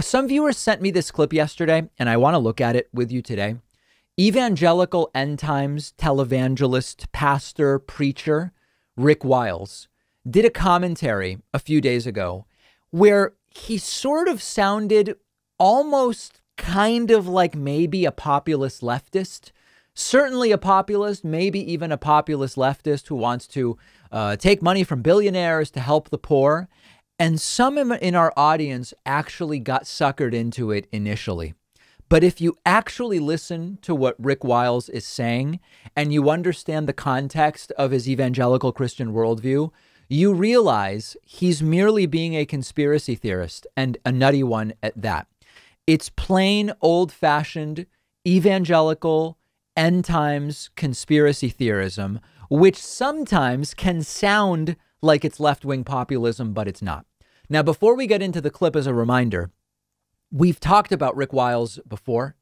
Some viewers sent me this clip yesterday, and I want to look at it with you today. Evangelical end times televangelist, pastor, preacher Rick Wiles did a commentary a few days ago where he sort of sounded almost kind of like maybe a populist leftist, certainly a populist, maybe even a populist leftist who wants to take money from billionaires to help the poor. And some in our audience actually got suckered into it initially. But if you actually listen to what Rick Wiles is saying and you understand the context of his evangelical Christian worldview, you realize he's merely being a conspiracy theorist, and a nutty one at that. It's plain, old-fashioned, evangelical, end times conspiracy theorism, which sometimes can sound like it's left-wing populism, but it's not. Now, before we get into the clip, as a reminder, we've talked about Rick Wiles before.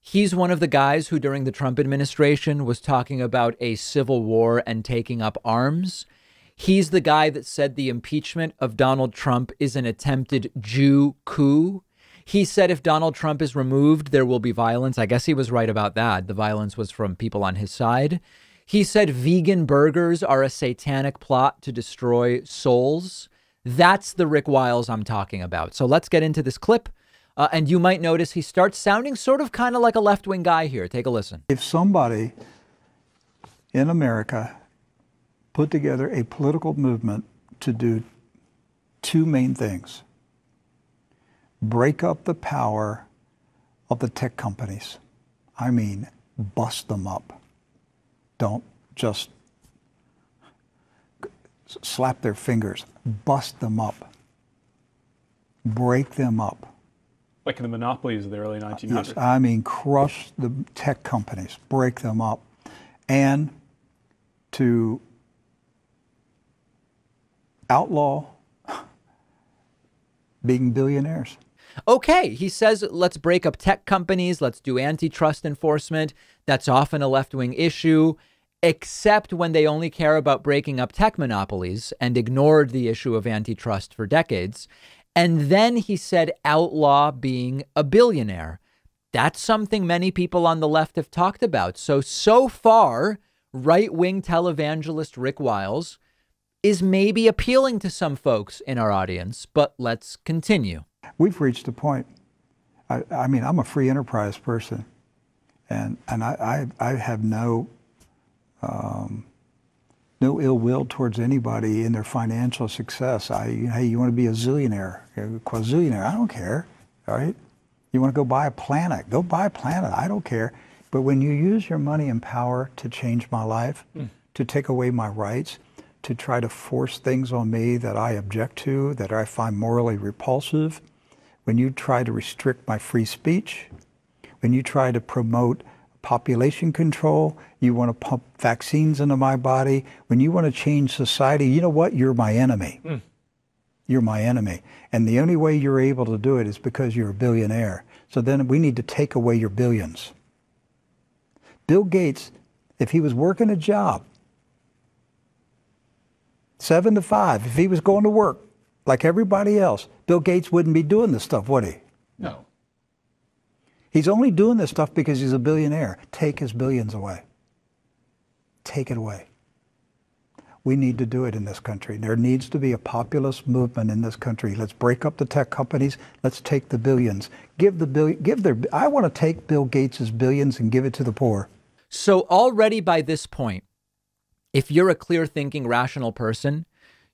He's one of the guys who during the Trump administration was talking about a civil war and taking up arms. He's the guy that said the impeachment of Donald Trump is an attempted Jew coup. He said if Donald Trump is removed, there will be violence. I guess he was right about that. The violence was from people on his side. He said vegan burgers are a satanic plot to destroy souls. That's the Rick Wiles I'm talking about. So let's get into this clip. And you might notice he starts sounding sort of kind of like a left-wing guy here. Take a listen. If somebody in America put together a political movement to do two main things: break up the power of the tech companies. I mean, bust them up. Don't just slap their fingers. Bust them up. Break them up. Like in the monopolies of the early 1900s. Yes, I mean, crush the tech companies. Break them up. And to outlaw being billionaires. Okay, he says, let's break up tech companies. Let's do antitrust enforcement. That's often a left-wing issue, except when they only care about breaking up tech monopolies and ignored the issue of antitrust for decades. And then he said, outlaw being a billionaire. That's something many people on the left have talked about. So far, right-wing televangelist Rick Wiles is maybe appealing to some folks in our audience, but let's continue. We've reached a point. I mean, I'm a free enterprise person, and I have no no ill will towards anybody in their financial success. Hey, you want to be a zillionaire, a quazillionaire? I don't care. All right, you want to go buy a planet? Go buy a planet. I don't care. But when you use your money and power to change my life, to take away my rights, to try to force things on me that I object to, that I find morally repulsive, when you try to restrict my free speech, when you try to promote population control, you want to pump vaccines into my body, when you want to change society, you know what? You're my enemy. You're my enemy. And the only way you're able to do it is because you're a billionaire. So then we need to take away your billions. Bill Gates, if he was working a job, 7 to 5, if he was going to work like everybody else, Bill Gates wouldn't be doing this stuff, would he? No. He's only doing this stuff because he's a billionaire. Take his billions away. Take it away. We need to do it in this country. There needs to be a populist movement in this country. Let's break up the tech companies. Let's take the billions. I want to take Bill Gates's billions and give it to the poor. So already by this point, if you're a clear thinking, rational person,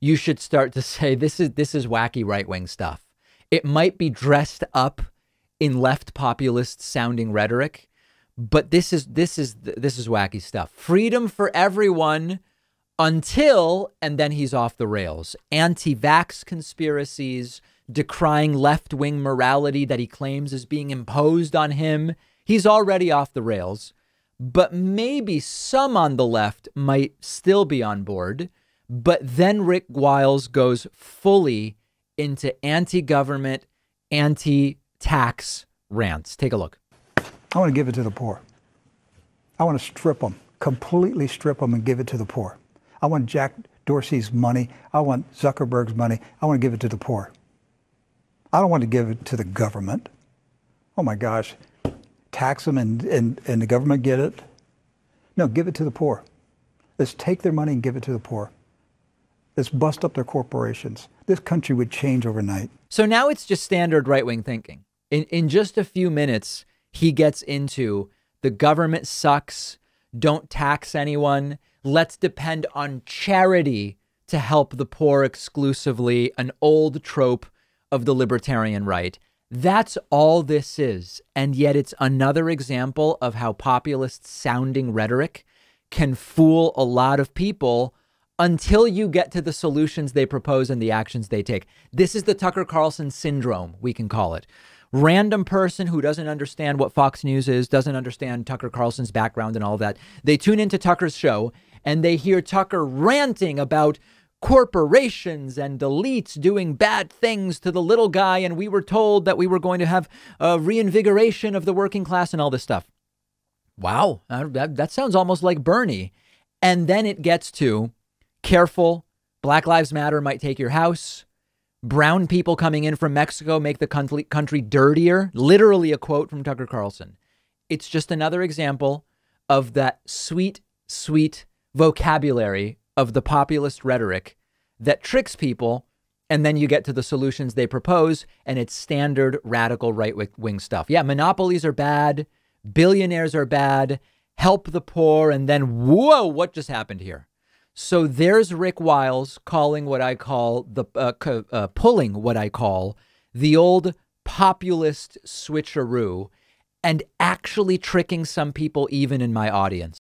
you should start to say this is wacky right wing stuff. It might be dressed up in left populist sounding rhetoric, but this is wacky stuff. Freedom for everyone until, and then he's off the rails. Anti-vax conspiracies, decrying left wing morality that he claims is being imposed on him. He's already off the rails. But maybe some on the left might still be on board. But then Rick Wiles goes fully into anti-government, anti-tax rants. Take a look. I want to give it to the poor. I want to strip them, completely strip them and give it to the poor. I want Jack Dorsey's money. I want Zuckerberg's money. I want to give it to the poor. I don't want to give it to the government. Oh my gosh, tax them and the government get it? No, give it to the poor. Let's take their money and give it to the poor. Let's bust up their corporations. This country would change overnight. So now it's just standard right-wing thinking. In just a few minutes, he gets into the government sucks, don't tax anyone, let's depend on charity to help the poor exclusively, an old trope of the libertarian right. That's all this is. And yet it's another example of how populist sounding rhetoric can fool a lot of people until you get to the solutions they propose and the actions they take. This is the Tucker Carlson syndrome, we can call it. Random person who doesn't understand what Fox News is, doesn't understand Tucker Carlson's background and all that. They tune into Tucker's show and they hear Tucker ranting about corporations and elites doing bad things to the little guy, and we were told that we were going to have a reinvigoration of the working class and all this stuff. Wow, that sounds almost like Bernie. And then it gets to, careful, Black Lives Matter might take your house. Brown people coming in from Mexico make the country dirtier. Literally a quote from Tucker Carlson. It's just another example of that sweet, sweet vocabulary of the populist rhetoric that tricks people, and then you get to the solutions they propose, and it's standard radical right-wing stuff. Yeah, monopolies are bad, billionaires are bad, help the poor, and then, whoa, what just happened here? So there's Rick Wiles calling what I call the pulling what I call the old populist switcheroo, and actually tricking some people even in my audience.